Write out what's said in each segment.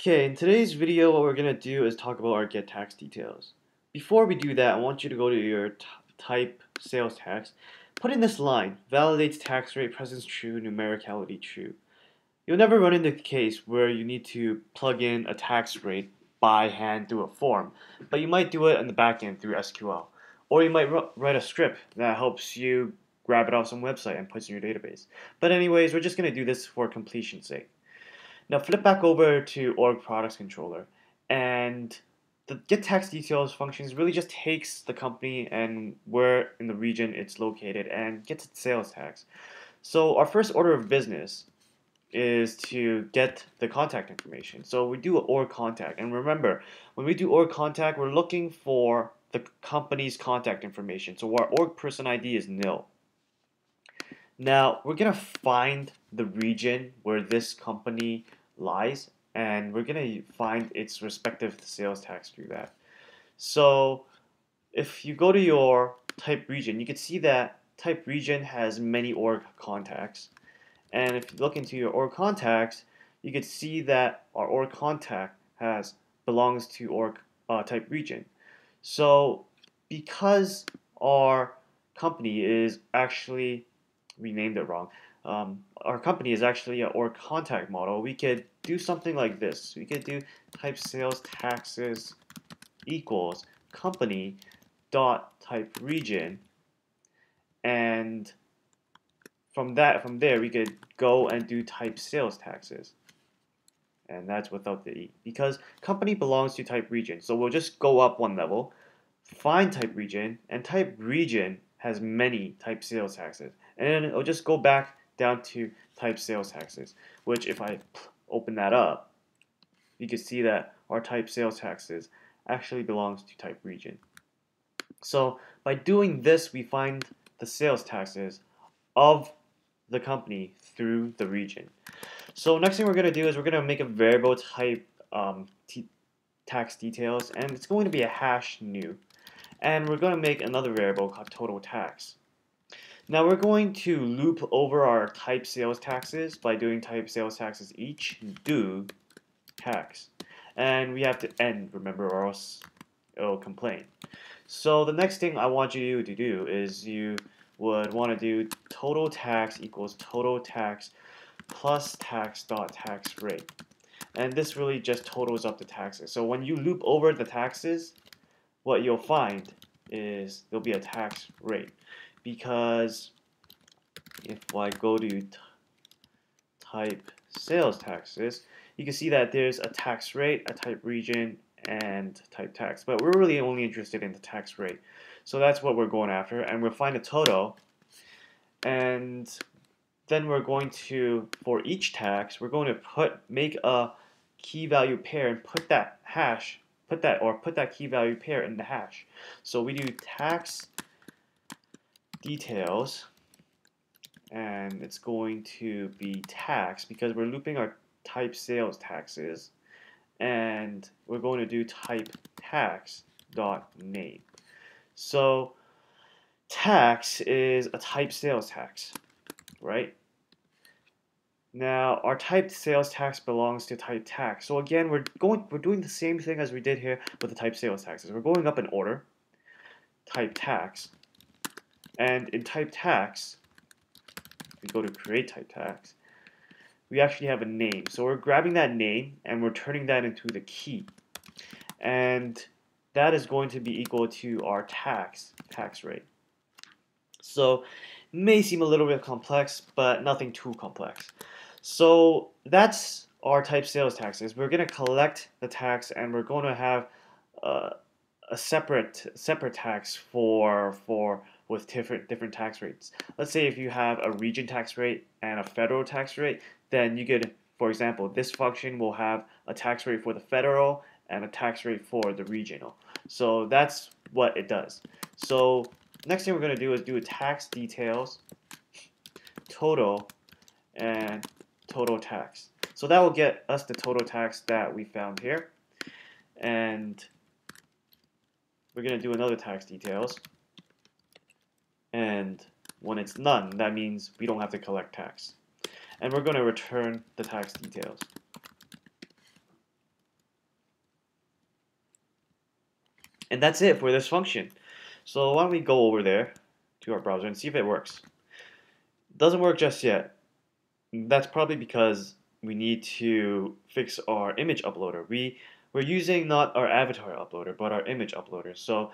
Okay, in today's video, what we're going to do is talk about our get tax details. Before we do that, I want you to go to your type sales tax, put in this line, validates tax rate, presence true, numericality true. You'll never run into a case where you need to plug in a tax rate by hand through a form, but you might do it on the back end through SQL, or you might write a script that helps you grab it off some website and puts it in your database. But anyways, we're just going to do this for completion's sake. Now flip back over to org products controller, and the get tax details functions really just takes the company and where in the region it's located and gets its sales tax. So our first order of business is to get the contact information. So we do org contact, and remember, when we do org contact, we're looking for the company's contact information. So our org person ID is nil. Now we're gonna find the region where this company lies, and we're gonna find its respective sales tax through that. So if you go to your type region, you can see that type region has many org contacts, and if you look into your org contacts, you can see that our org contact belongs to org type region. So because our company is actually, we named it wrong, our company is actually an org contact model, we could do something like this. We could do type sales taxes equals company dot type region, and from there we could go and do type sales taxes, and that's without the E because company belongs to type region. So we'll just go up one level, find type region, and type region has many type sales taxes, and it'll just go back down to type sales taxes, which if I open that up, you can see that our type sales taxes actually belongs to type region. So by doing this, we find the sales taxes of the company through the region. So next thing we're going to do is we're going to make a variable type tax details, and it's going to be a hash new, and we're going to make another variable called total tax. Now we're going to loop over our type sales taxes by doing type sales taxes each do tax, and we have to end, remember, or else it'll complain. So the next thing I want you to do is you would want to do total tax equals total tax plus tax dot tax rate, and this really just totals up the taxes. So when you loop over the taxes, what you'll find is there'll be a tax rate, because if I go to type sales taxes, you can see that there's a tax rate, a type region, and type tax, but we're really only interested in the tax rate, so that's what we're going after. And we'll find a total, and then we're going to, for each tax, we're going to make a key value pair and put that hash, put that key value pair in the hash. So we do tax details, and it's going to be tax because we're looping our type sales taxes, and we're going to do type tax dot name. So tax is a type sales tax, right? Now our type sales tax belongs to type tax. So again, we're doing the same thing as we did here with the type sales taxes. We're going up in order, type tax, and in type tax, we go to create type tax, we actually have a name. So we're grabbing that name and we're turning that into the key, and that is going to be equal to our tax rate. So it may seem a little bit complex, but nothing too complex. So that's our type sales taxes. We're going to collect the tax, and we're going to have a separate tax with different tax rates. Let's say if you have a region tax rate and a federal tax rate, then you could, for example, this function will have a tax rate for the federal and a tax rate for the regional. So that's what it does. So next thing we're going to do is do a tax details total and total tax. So that will get us the total tax that we found here, and we're going to do another tax details. And when it's none, that means we don't have to collect tax. And we're going to return the tax details. And that's it for this function. So why don't we go over there to our browser and see if it works. Doesn't work just yet. That's probably because we need to fix our image uploader. We're using not our avatar uploader, but our image uploader. So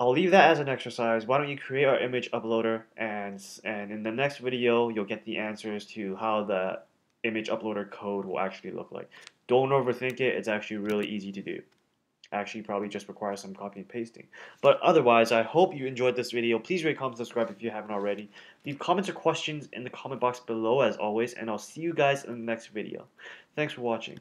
I'll leave that as an exercise. Why don't you create our image uploader, and in the next video you'll get the answers to how the image uploader code will actually look like. Don't overthink it. It's actually really easy to do. Actually, probably just requires some copy and pasting. But otherwise, I hope you enjoyed this video. Please rate, comment, subscribe if you haven't already. Leave comments or questions in the comment box below as always, and I'll see you guys in the next video. Thanks for watching.